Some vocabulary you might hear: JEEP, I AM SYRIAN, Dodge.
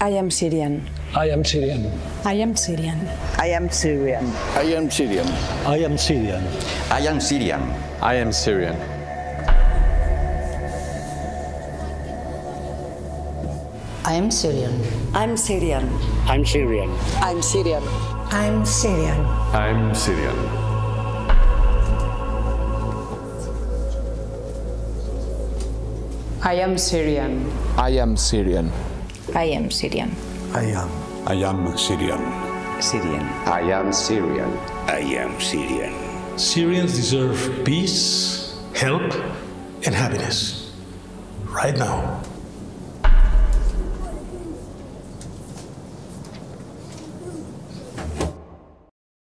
I am Syrian. I am Syrian. I am Syrian. I am Syrian. I am Syrian. I am Syrian. I am Syrian. I am Syrian. I am Syrian. I am Syrian. I am Syrian. I am Syrian. I am Syrian. I am Syrian. I am Syrian. I am Syrian. I am Syrian. I am. I am Syrian. Syrian. I am Syrian. I am Syrian. Syrians deserve peace, help, and happiness. Right now.